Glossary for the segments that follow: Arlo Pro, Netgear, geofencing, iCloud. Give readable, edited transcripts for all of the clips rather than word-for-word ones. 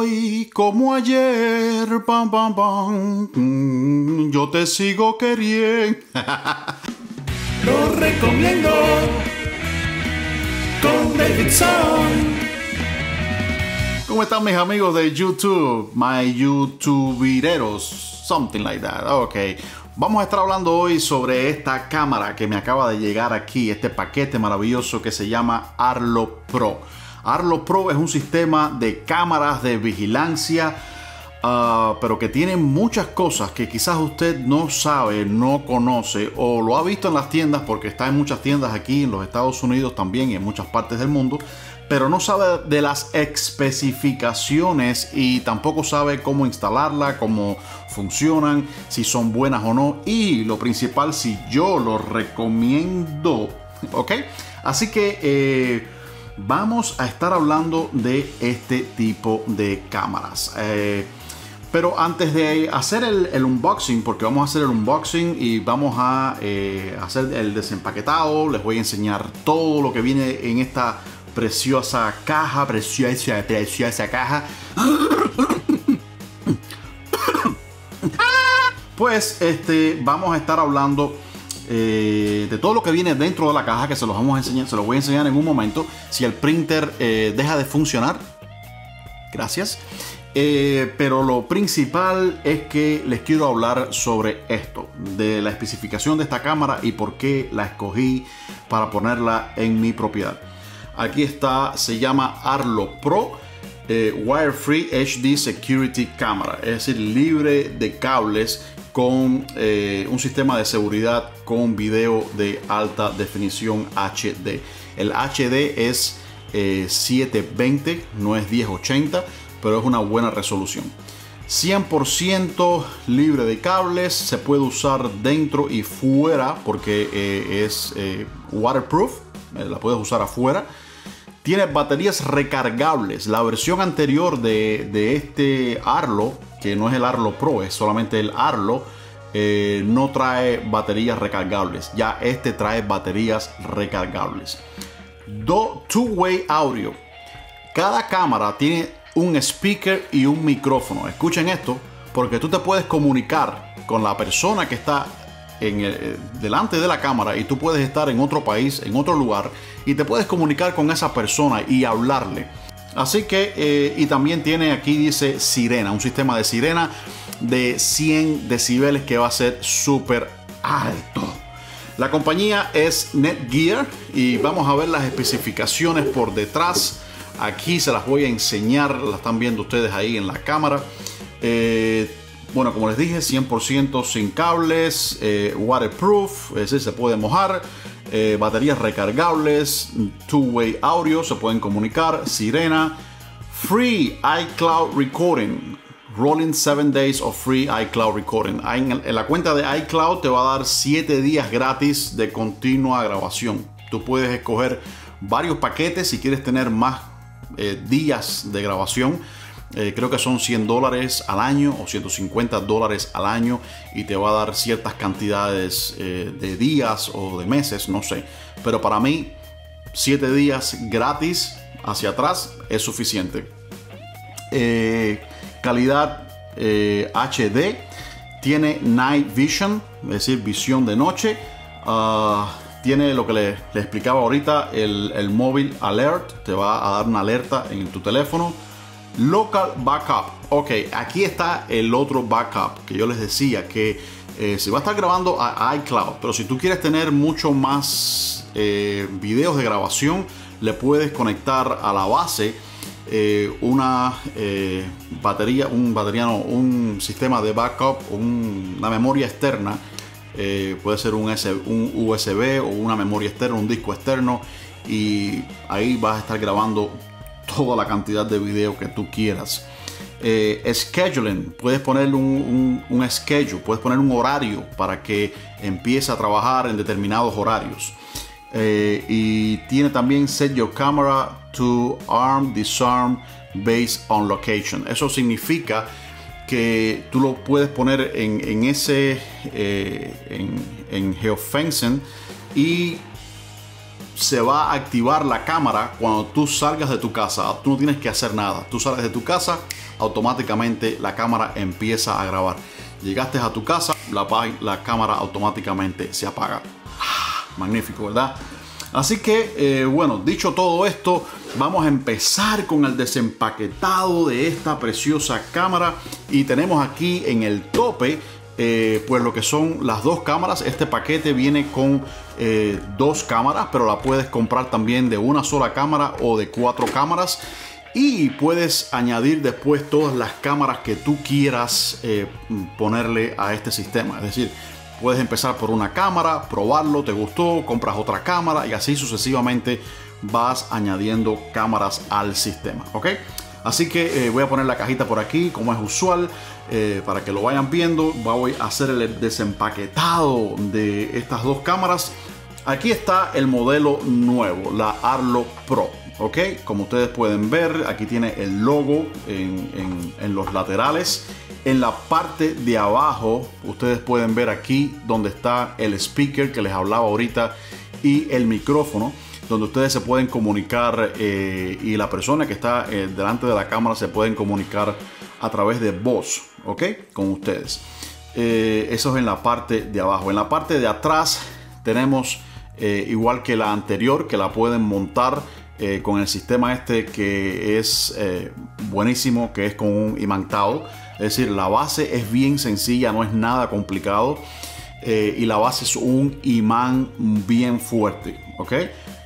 hoy como ayer, pam, pam, pam, yo te sigo queriendo. Lo recomiendo con Davidson. ¿Cómo están mis amigos de YouTube? My youtuberos, something like that, ok. Vamos a estar hablando hoy sobre esta cámara que me acaba de llegar aquí, este paquete maravilloso que se llama Arlo Pro. Arlo Pro es un sistema de cámaras de vigilancia, pero que tiene muchas cosas que quizás usted no sabe, no conoce o lo ha visto en las tiendas, porque está en muchas tiendas aquí en los Estados Unidos también y en muchas partes del mundo, pero no sabe de las especificaciones y tampoco sabe cómo instalarla, cómo funcionan, si son buenas o no, y lo principal, si yo lo recomiendo, ¿ok? Así que vamos a estar hablando de este tipo de cámaras. Pero antes de hacer el unboxing, porque vamos a hacer el unboxing y vamos a hacer el desempaquetado, les voy a enseñar todo lo que viene en esta preciosa caja, preciosa caja. Pues vamos a estar hablando de todo lo que viene dentro de la caja, que se los vamos a enseñar, se los voy a enseñar en un momento. Si el printer deja de funcionar, gracias. Pero lo principal es que les quiero hablar sobre esto, de la especificación de esta cámara y por qué la escogí para ponerla en mi propiedad. Aquí está, se llama Arlo Pro Wire Free HD Security Camera, es decir, libre de cables, con un sistema de seguridad con video de alta definición HD. El HD es 720, no es 1080, pero es una buena resolución. 100% libre de cables, se puede usar dentro y fuera porque es waterproof, la puedes usar afuera. Tiene baterías recargables. La versión anterior de este Arlo, que no es el Arlo Pro, es solamente el Arlo, no trae baterías recargables. Ya este trae baterías recargables. Two-way audio. Cada cámara tiene un speaker y un micrófono. Escuchen esto, porque tú te puedes comunicar con la persona que está delante de la cámara, y tú puedes estar en otro país, en otro lugar, y te puedes comunicar con esa persona y hablarle. Así que y también tiene aquí, dice sirena, un sistema de sirena de 100 decibeles que va a ser súper alto. La compañía es Netgear y vamos a ver las especificaciones por detrás. Aquí se las voy a enseñar, la están viendo ustedes ahí en la cámara. Bueno, como les dije, 100% sin cables, waterproof, es decir, se puede mojar, baterías recargables, two-way audio, se pueden comunicar, sirena, free iCloud recording, rolling 7 days of free iCloud recording. En la cuenta de iCloud te va a dar 7 días gratis de continua grabación. Tú puedes escoger varios paquetes si quieres tener más días de grabación. Creo que son $100 al año o $150 al año, y te va a dar ciertas cantidades de días o de meses, no sé. Pero para mí, 7 días gratis hacia atrás es suficiente. Calidad HD, tiene Night Vision, es decir, visión de noche. Tiene lo que le explicaba ahorita, el Mobile Alert, te va a dar una alerta en tu teléfono. Local backup. Ok, aquí está el otro backup que yo les decía, que se va a estar grabando a iCloud, pero si tú quieres tener mucho más videos de grabación, le puedes conectar a la base un sistema de backup, una memoria externa, puede ser un USB o una memoria externa, un disco externo, y ahí vas a estar grabando toda la cantidad de video que tú quieras. Scheduling, puedes ponerle un schedule, puedes poner un horario para que empiece a trabajar en determinados horarios. Y tiene también set your camera to arm, disarm based on location. Eso significa que tú lo puedes poner en geofencing, y se va a activar la cámara cuando tú salgas de tu casa. Tú no tienes que hacer nada. Tú sales de tu casa, automáticamente la cámara empieza a grabar. Llegaste a tu casa, la cámara automáticamente se apaga. Ah, magnífico, ¿verdad? Así que, bueno, dicho todo esto, vamos a empezar con el desempaquetado de esta preciosa cámara. Y tenemos aquí en el tope, pues lo que son las dos cámaras. Este paquete viene con dos cámaras, pero la puedes comprar también de una sola cámara o de cuatro cámaras. Y puedes añadir después todas las cámaras que tú quieras ponerle a este sistema. Es decir, puedes empezar por una cámara, probarlo, te gustó, compras otra cámara y así sucesivamente vas añadiendo cámaras al sistema, ¿ok? Así que voy a poner la cajita por aquí, como es usual, para que lo vayan viendo. Voy a hacer el desempaquetado de estas dos cámaras. Aquí está el modelo nuevo, la Arlo Pro, ¿ok? Como ustedes pueden ver, aquí tiene el logo en los laterales. En la parte de abajo, ustedes pueden ver aquí donde está el speaker que les hablaba ahorita y el micrófono, donde ustedes se pueden comunicar y la persona que está delante de la cámara se pueden comunicar a través de voz, ¿ok? Con ustedes. Eso es en la parte de abajo. En la parte de atrás tenemos, igual que la anterior, que la pueden montar con el sistema este que es buenísimo, que es con un imantado. Es decir, la base es bien sencilla, no es nada complicado. Y la base es un imán bien fuerte, ¿ok?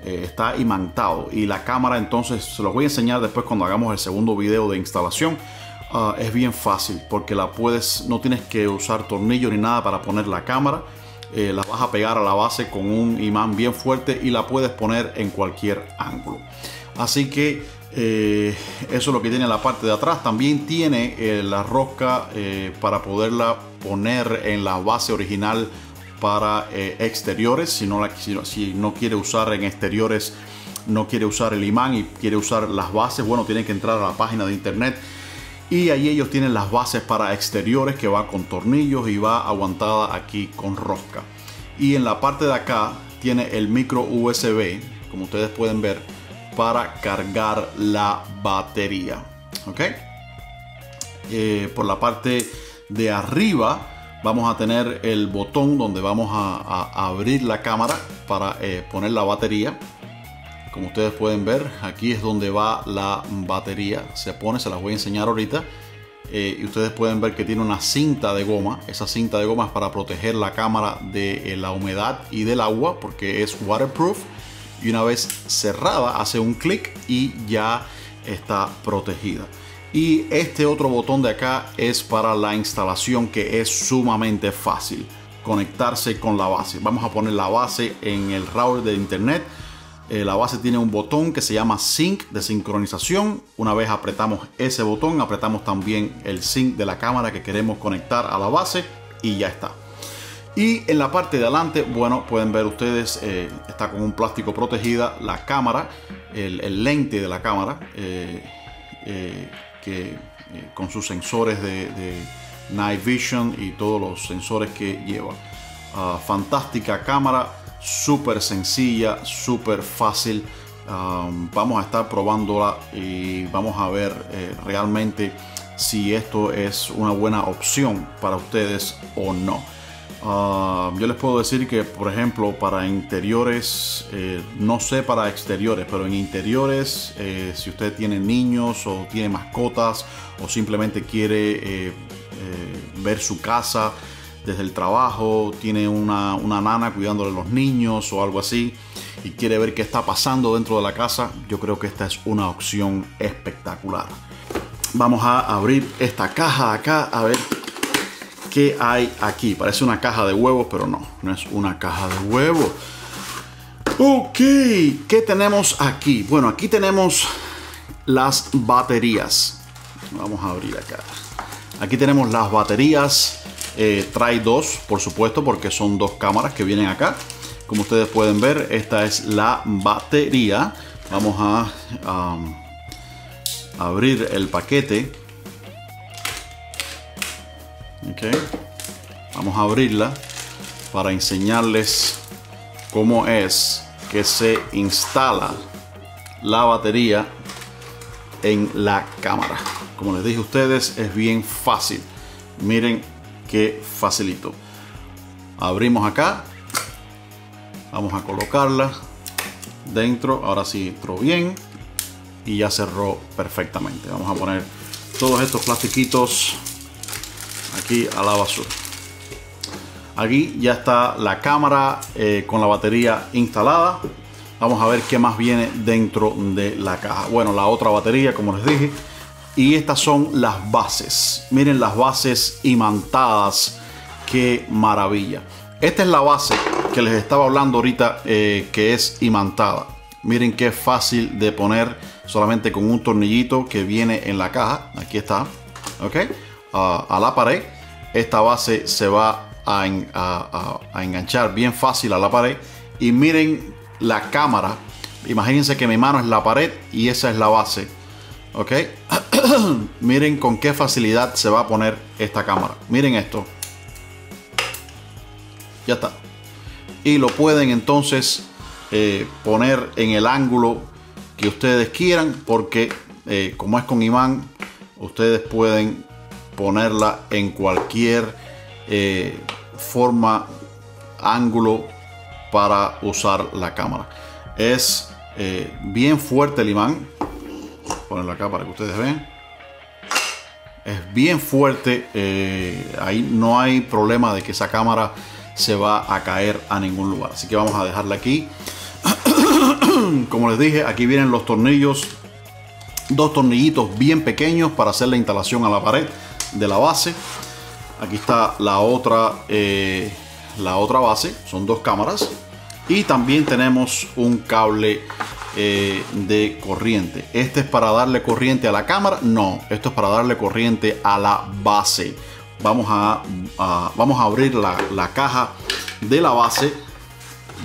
Está imantado. Y la cámara, entonces, se los voy a enseñar después cuando hagamos el segundo video de instalación. Es bien fácil porque la puedes, no tienes que usar tornillo ni nada para poner la cámara. La vas a pegar a la base con un imán bien fuerte y la puedes poner en cualquier ángulo. Así que... eso es lo que tiene la parte de atrás. También tiene la rosca para poderla poner en la base original para exteriores. Si no quiere usar en exteriores, no quiere usar el imán y quiere usar las bases, bueno, tiene que entrar a la página de internet y ahí ellos tienen las bases para exteriores, que va con tornillos y va aguantada aquí con rosca. Y en la parte de acá tiene el micro USB, como ustedes pueden ver, para cargar la batería, ok. Por la parte de arriba vamos a tener el botón donde vamos a abrir la cámara para poner la batería. Como ustedes pueden ver, aquí es donde va la batería, se pone, se las voy a enseñar ahorita. Y ustedes pueden ver que tiene una cinta de goma. Esa cinta de goma es para proteger la cámara de la humedad y del agua, porque es waterproof. Y una vez cerrada, hace un clic y ya está protegida. Y este otro botón de acá es para la instalación, que es sumamente fácil. Conectarse con la base. Vamos a poner la base en el router de internet. La base tiene un botón que se llama sync, de sincronización. Una vez apretamos ese botón, apretamos también el sync de la cámara que queremos conectar a la base y ya está. Y en la parte de adelante, bueno, pueden ver ustedes, está con un plástico protegida la cámara, el lente de la cámara, con sus sensores de Night Vision y todos los sensores que lleva. Fantástica cámara, súper sencilla, súper fácil. Vamos a estar probándola y vamos a ver realmente si esto es una buena opción para ustedes o no. Yo les puedo decir que, por ejemplo, para interiores, no sé para exteriores, pero en interiores, si usted tiene niños o tiene mascotas o simplemente quiere ver su casa desde el trabajo, tiene una nana cuidándole a los niños o algo así y quiere ver qué está pasando dentro de la casa, yo creo que esta es una opción espectacular. Vamos a abrir esta caja acá a ver qué hay aquí. Parece una caja de huevos, pero no es una caja de huevos. Ok, ¿qué tenemos aquí? Bueno, aquí tenemos las baterías. Vamos a abrir acá. Aquí tenemos las baterías. Trae dos, por supuesto, porque son dos cámaras que vienen acá. Como ustedes pueden ver, esta es la batería. Vamos a abrir el paquete. Okay. Vamos a abrirla para enseñarles cómo es que se instala la batería en la cámara. Como les dije a ustedes, es bien fácil. Miren qué facilito. Abrimos acá, vamos a colocarla dentro. Ahora sí entró bien y ya cerró perfectamente. Vamos a poner todos estos plastiquitos aquí a la basura. Aquí ya está la cámara con la batería instalada. Vamos a ver qué más viene dentro de la caja. Bueno, la otra batería, como les dije. Y estas son las bases. Miren las bases imantadas. ¡Qué maravilla! Esta es la base que les estaba hablando ahorita, que es imantada. Miren qué fácil de poner, solamente con un tornillito que viene en la caja. Aquí está, ok. A la pared. Esta base se va a enganchar bien fácil a la pared. Y miren la cámara. Imagínense que mi mano es la pared y esa es la base, ok. Miren con qué facilidad se va a poner esta cámara. Miren esto. Ya está. Y lo pueden entonces poner en el ángulo que ustedes quieran, porque como es con imán, ustedes pueden ponerla en cualquier forma, ángulo, para usar la cámara. Es bien fuerte el imán. Voy a ponerlo acá para que ustedes vean. Es bien fuerte. Ahí no hay problema de que esa cámara se va a caer a ningún lugar, así que vamos a dejarla aquí. Como les dije, aquí vienen los tornillos, dos tornillitos bien pequeños para hacer la instalación a la pared de la base. Aquí está la otra base, son dos cámaras, y también tenemos un cable de corriente. Este es para darle corriente a la cámara, no, esto es para darle corriente a la base. Vamos a abrir la caja de la base,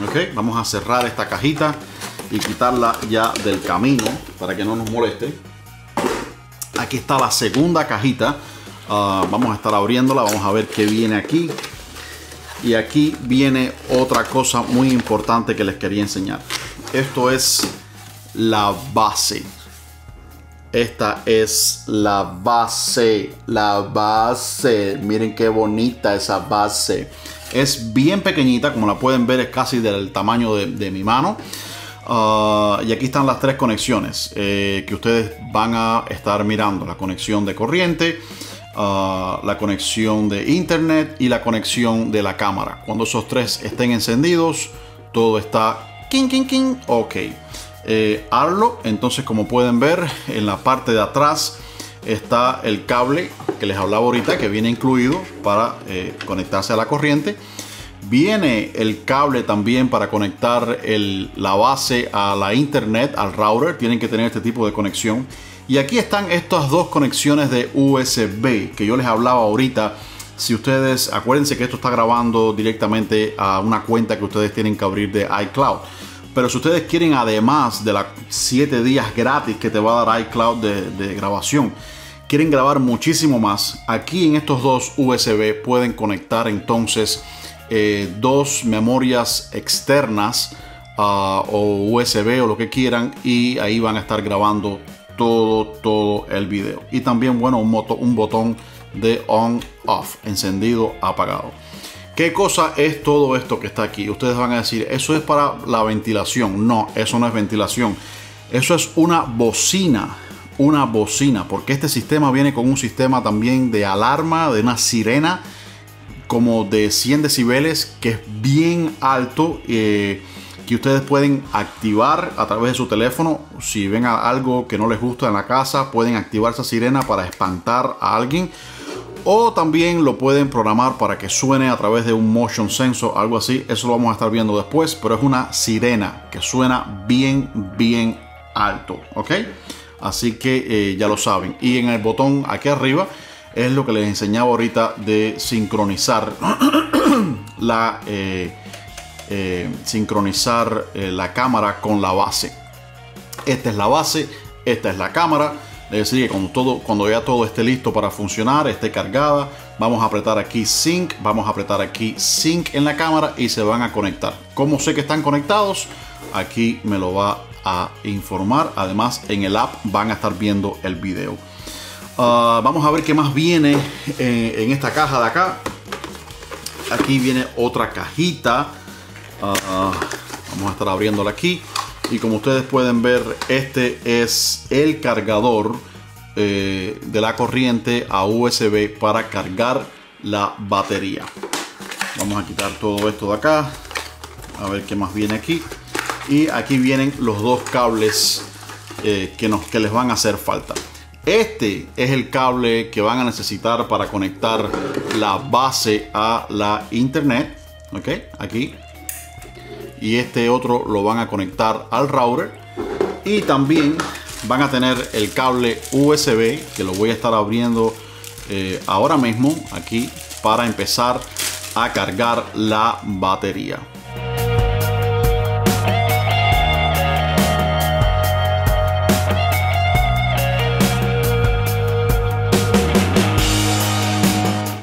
ok. Vamos a cerrar esta cajita y quitarla ya del camino para que no nos moleste. Aquí está la segunda cajita. Vamos a estar abriéndola, vamos a ver qué viene aquí. Y aquí viene otra cosa muy importante que les quería enseñar. Esto es la base. Esta es la base, miren qué bonita esa base. Es bien pequeñita, como la pueden ver, es casi del tamaño de mi mano. Y aquí están las tres conexiones que ustedes van a estar mirando. La conexión de corriente, la conexión de internet y la conexión de la cámara. Cuando esos tres estén encendidos, todo está ok. Arlo, entonces, como pueden ver, en la parte de atrás está el cable que les hablaba ahorita, que viene incluido para conectarse a la corriente. Viene el cable también para conectar la base a la internet, al router. Tienen que tener este tipo de conexión. Y aquí están estas dos conexiones de USB que yo les hablaba ahorita. Si ustedes, acuérdense que esto está grabando directamente a una cuenta que ustedes tienen que abrir de iCloud. Pero si ustedes quieren, además de los 7 días gratis que te va a dar iCloud de grabación, quieren grabar muchísimo más, aquí en estos dos USB pueden conectar entonces dos memorias externas o USB o lo que quieran, y ahí van a estar grabando todo el video. Y también, bueno, un botón de on-off, encendido, apagado. ¿Qué cosa es todo esto que está aquí? Ustedes van a decir, eso es para la ventilación. No, eso no es ventilación. Eso es una bocina. Una bocina. Porque este sistema viene con un sistema también de alarma, de una sirena, como de 100 decibeles, que es bien alto, que ustedes pueden activar a través de su teléfono. Si ven algo que no les gusta en la casa, pueden activar esa sirena para espantar a alguien. O también lo pueden programar para que suene a través de un motion sensor, algo así. Eso lo vamos a estar viendo después, pero es una sirena que suena bien alto, ok. Así que ya lo saben. Y en el botón aquí arriba es lo que les enseñaba ahorita de sincronizar la cámara con la base. Esta es la base, esta es la cámara. Es decir, que cuando ya todo esté listo para funcionar, esté cargada, vamos a apretar aquí Sync, vamos a apretar aquí Sync en la cámara y se van a conectar. ¿Cómo sé que están conectados? aquí me lo va a informar. Además, en el app van a estar viendo el video. Vamos a ver qué más viene en esta caja de acá. Aquí viene otra cajita. Vamos a estar abriéndola aquí. Y como ustedes pueden ver, este es el cargador de la corriente a USB para cargar la batería. Vamos a quitar todo esto de acá. A ver qué más viene aquí. Y aquí vienen los dos cables que les van a hacer falta. Este es el cable que van a necesitar para conectar la base a la internet. Ok, aquí. Y este otro lo van a conectar al router. Y también van a tener el cable USB, que lo voy a estar abriendo ahora mismo aquí, para empezar a cargar la batería.